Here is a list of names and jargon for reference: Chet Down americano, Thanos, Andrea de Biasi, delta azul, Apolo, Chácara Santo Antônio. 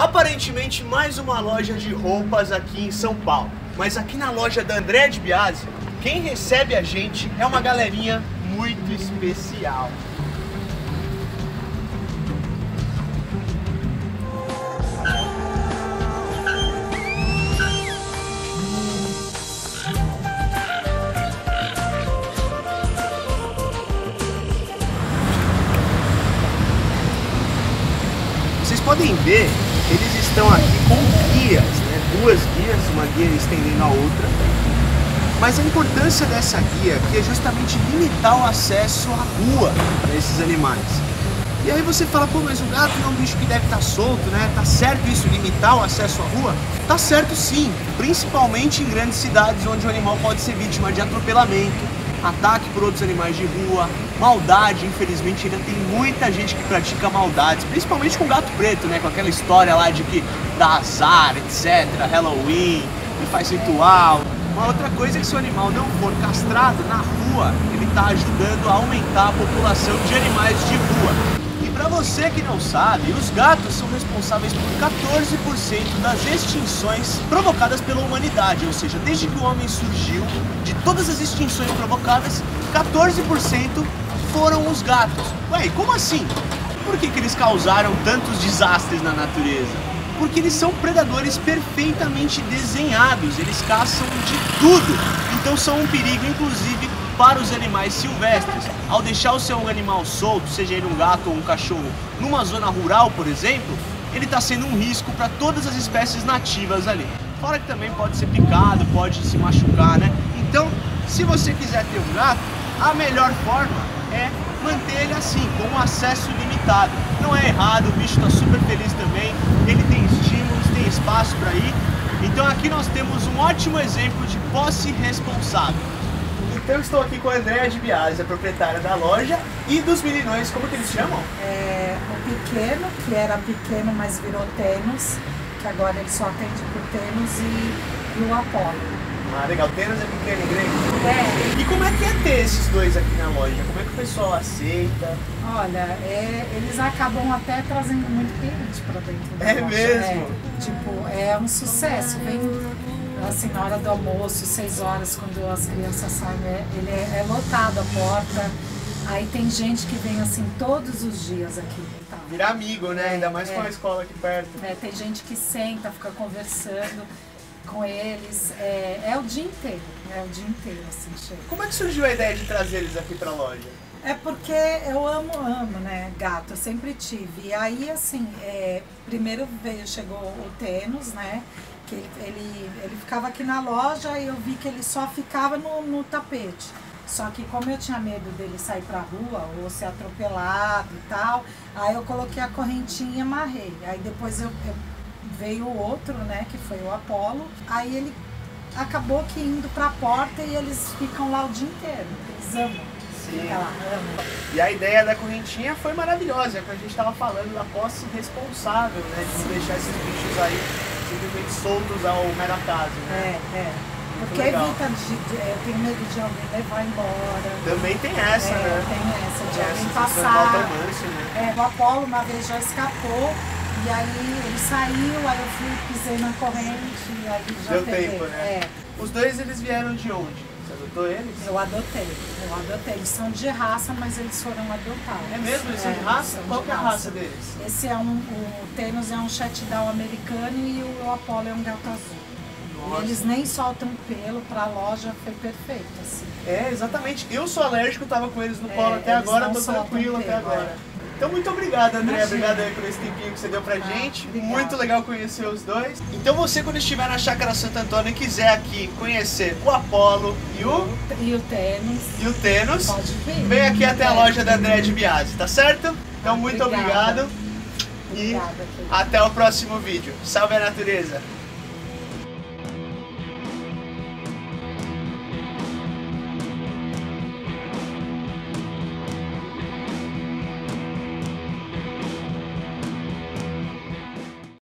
Aparentemente mais uma loja de roupas aqui em São Paulo. Mas aqui na loja da Andrea de Biasi, quem recebe a gente é uma galerinha muito especial. Podem ver, eles estão aqui com guias, né? Duas guias, uma guia estendendo a outra. Mas a importância dessa guia aqui é justamente limitar o acesso à rua para esses animais. E aí você fala, pô, mas o gato não é um bicho que deve estar solto, né? Tá certo isso, limitar o acesso à rua? Tá certo sim, principalmente em grandes cidades onde o animal pode ser vítima de atropelamento, ataque por outros animais de rua, maldade. Infelizmente ainda tem muita gente que pratica maldades, principalmente com o gato preto, né? Com aquela história lá de que dá azar, etc, Halloween, e faz ritual. Uma outra coisa é que se o animal não for castrado na rua, ele está ajudando a aumentar a população de animais de rua. E para você que não sabe, os gatos são responsáveis por 14% das extinções provocadas pela humanidade, ou seja, desde que o homem surgiu, de todas as extinções provocadas, 14% foram os gatos. Ué, como assim? Por que eles causaram tantos desastres na natureza? Porque eles são predadores perfeitamente desenhados, eles caçam de tudo. Então são um perigo, inclusive, para os animais silvestres. Ao deixar o seu animal solto, seja ele um gato ou um cachorro, numa zona rural, por exemplo, ele está sendo um risco para todas as espécies nativas ali. Fora que também pode ser picado, pode se machucar, né? Então, se você quiser ter um gato, a melhor forma é manter ele assim, com um acesso limitado. Não é errado, o bicho está super feliz também, ele tem estímulos, tem espaço para ir. Então aqui nós temos um ótimo exemplo de posse responsável. Então eu estou aqui com a Andrea de Biasi, a proprietária da loja, e dos meninões, como que eles chamam? O pequeno, que era pequeno, mas virou Thanos, que agora ele só atende por Thanos, e o Apolo. Ah, legal. Tênis é pequeno em grego? É. E como é que é ter esses dois aqui na loja? Como é que o pessoal aceita? Olha, eles acabam até trazendo muito cliente pra dentro da loja. É mesmo? É, tipo, é um sucesso. Vem assim, na hora do almoço, 6 horas, quando as crianças saem, ele é lotado a porta. Aí tem gente que vem assim todos os dias aqui. Tá? Vira amigo, né? Ainda mais com a escola aqui perto. É, tem gente que senta, fica conversando com eles, o dia inteiro, é o dia inteiro assim, chega. Como é que surgiu a ideia de trazer eles aqui pra loja? É porque eu amo, né, gato, eu sempre tive. E aí, assim, primeiro chegou o Thanos, né, que ele ficava aqui na loja, e eu vi que ele só ficava no tapete. Só que como eu tinha medo dele sair pra rua ou ser atropelado e tal, aí eu coloquei a correntinha e amarrei. Aí depois veio o outro, né, que foi o Apolo. Aí ele acabou que indo pra porta, e eles ficam lá o dia inteiro. Eles amam. Sim. Lá, amam. E a ideia da correntinha foi maravilhosa, que a gente estava falando da posse responsável, né, de não deixar esses bichos aí simplesmente soltos ao mero acaso, né? Porque evita tem medo de alguém levar embora. Também tem essa, né? Tem essa, de alguém passar. Né? O Apolo uma vez já escapou. E aí ele saiu, aí eu fui, pisei na corrente, e aí já deu tempo, né? Os dois, eles vieram de onde? Você adotou eles? Eu adotei. Eles são de raça, mas eles foram adotados. É mesmo? Eles são de raça? Qual que é a raça deles? O Thanos é um Chet Down americano, e o Apolo é um delta azul. Nossa. E eles nem soltam pelo, pra loja foi perfeito, assim. É, exatamente. Eu sou alérgico, tava com eles no colo até agora, tô tranquilo até agora. Então, muito obrigado, André. Obrigado aí por esse tempinho que você deu pra gente. Obrigado. Muito legal conhecer os dois. Então, você, quando estiver na Chácara Santo Antônio e quiser aqui conhecer o Apolo e o Thanos. E o Thanos. Pode vir. Vem aqui até a loja da Andrea de Biasi, tá certo? Então, muito obrigado. E até o próximo vídeo. Salve a natureza!